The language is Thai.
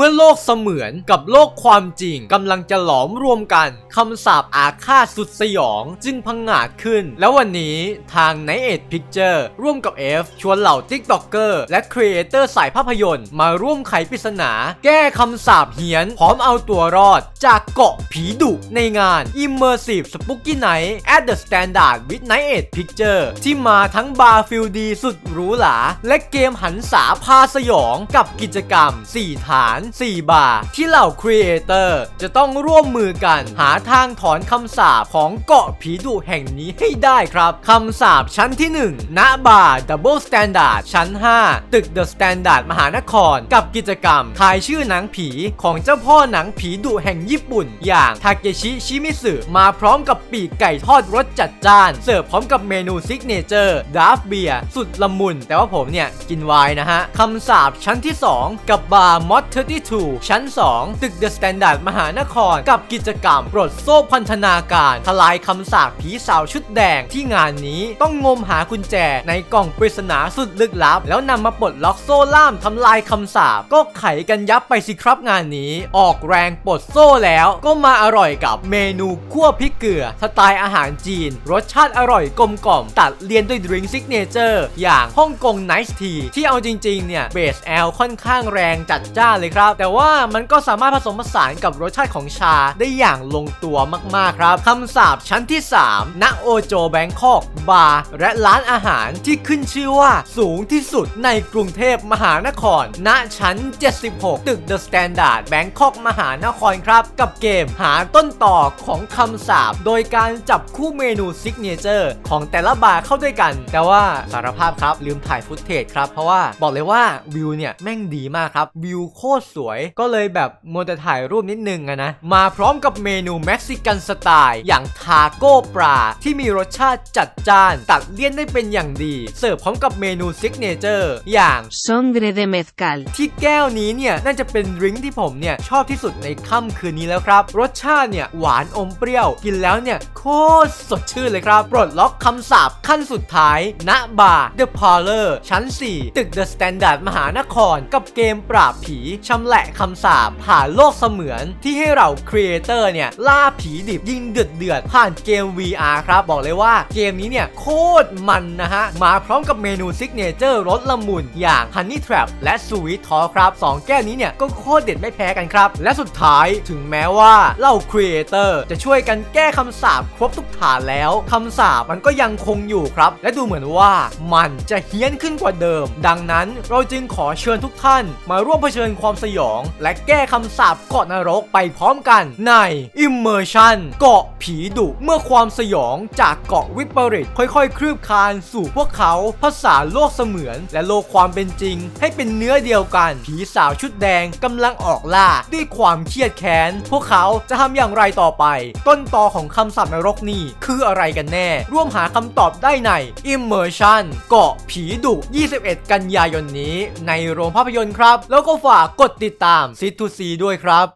เมื่อโลกเสมือนกับโลกความจริงกำลังจะหลอมรวมกันคำสาปอาฆาตสุดสยองจึงพังงาดขึ้นแล้ววันนี้ทาง Night Edge Picture ร่วมกับ F ชวนเหล่า TikToker และครีเอเตอร์สายภาพยนตร์มาร่วมไขปริศนาแก้คำสาปเหี้ยนพร้อมเอาตัวรอดจากเกาะผีดุในงาน Immersive Spooky Night at the standard with Night Edge Picture ที่มาทั้งบาร์ฟิลดีสุดหรูหราและเกมหันษาพาสยองกับกิจกรรม4 ฐาน4 บาร์ที่เหล่าครีเอเตอร์จะต้องร่วมมือกันหาทางถอนคำสาปของเกาะผีดุแห่งนี้ให้ได้ครับคำสาปชั้นที่1ณบาร์ดับเบิลสแตนดาร์ดชั้น5ตึกเดอะสแตนดาร์ดมหานครกับกิจกรรมทายชื่อหนังผีของเจ้าพ่อหนังผีดุแห่งญี่ปุ่นอย่างทาเกชิชิมิสึมาพร้อมกับปีกไก่ทอดรสจัดจ้านเสิร์ฟพร้อมกับเมนูซิกเนเจอร์ดราฟเบียร์สุดละมุนแต่ว่าผมเนี่ยกินไวน์นะฮะคำสาปชั้นที่2กับบาร์มอด32ชั้น2ตึกเดอะสแตนดาร์ดมหานครกับกิจกรรมปลดโซ่พันธนาการทลายคำสาปผีสาวชุดแดงที่งานนี้ต้องงมหากุญแจในกล่องปริศนาสุดลึกลับแล้วนำมาปลดล็อกโซ่ล่ามทำลายคำสาปก็ไขกันยับไปสิครับงานนี้ออกแรงปลดโซ่แล้วก็มาอร่อยกับเมนูคั่วพริกเกลือสไตล์อาหารจีนรสชาติอร่อยกลมกล่อมตัดเลียนด้วยดริงก์ซิกเนเจอร์อย่างฮ่องกงไนท์ทีที่เอาจริงๆเนี่ยเบสแอลค่อนข้างแรงจัดจ้านเลยครับแต่ว่ามันก็สามารถผสมผสานกับรสชาติของชาได้อย่างลงตัวมากๆครับคำสาปชั้นที่3ณโอโจแบงคอกบาร์และร้านอาหารที่ขึ้นชื่อว่าสูงที่สุดในกรุงเทพมหานครณชั้น76ตึกเดอะสแตนดาร์ดแบงคอกมหานครครับกับเกมหาต้นต่อของคำสาปโดยการจับคู่เมนูซิกเนเจอร์ของแต่ละบาร์เข้าด้วยกันแต่ว่าสารภาพครับลืมถ่ายฟุตเทจครับเพราะว่าบอกเลยว่าวิวเนี่ยแม่งดีมากครับวิวโคตรสวยก็เลยแบบมัวแต่ถ่ายรูปนิดนึงอะนะมาพร้อมกับเมนูเม็กซิกันสไตล์อย่างทาโก้ปลาที่มีรสชาติจัดจ้านตัดเลี่ยนได้เป็นอย่างดีเสิร์ฟพร้อมกับเมนูซิกเนเจอร์อย่างซองเกรเดเมซคาลที่แก้วนี้เนี่ยน่าจะเป็นดริงก์ที่ผมเนี่ยชอบที่สุดในค่ำคืนนี้แล้วครับรสชาติเนี่ยหวานอมเปรี้ยวกินแล้วเนี่ยโคตรสดชื่นเลยครับปลดล็อกคำสาปขั้นสุดท้ายณบาร์เดอะพาร์เลอร์ชั้น4ตึกเดอะสแตนดาร์ดมหานครกับเกมปราบผีชำแหละคำสาปผ่านโลกเสมือนที่ให้เราครีเอเตอร์เนี่ยล่าผีดิบยิงเดือดผ่านเกม VR ครับบอกเลยว่าเกมนี้เนี่ยโคตรมันนะฮะมาพร้อมกับเมนูซิกเนเจอร์รสละมุนอย่าง Honey Trap และ Sweet Talk ครับ2แก้วนี้เนี่ยก็โคตรเด็ดไม่แพ้กันครับและสุดท้ายถึงแม้ว่าเหล่าครีเอเตอร์จะช่วยกันแก้คำสาปครบทุกฐานแล้วคำสาปมันก็ยังคงอยู่ครับและดูเหมือนว่ามันจะเฮี้ยนขึ้นกว่าเดิมดังนั้นเราจึงขอเชิญทุกท่านมาร่วมเผชิญความสยองและแก้คำสาปเกาะนรกไปพร้อมกันใน Immersion เกาะผีดุเมื่อความสยองจากเกาะวิปริตค่อยๆคลืบคลานสู่พวกเขาผสานโลกเสมือนและโลกความเป็นจริงให้เป็นเนื้อเดียวกันผีสาวชุดแดงกำลังออกล่าด้วยความเครียดแค้นพวกเขาจะทำอย่างไรต่อไปต้นตอของคำสาปนรกนี่คืออะไรกันแน่ร่วมหาคำตอบได้ใน Immersion เกาะผีดุ21 กันยายนนี้ในโรงภาพยนตร์ครับแล้วก็ฝากกดติดตามซีทูซีด้วยครับ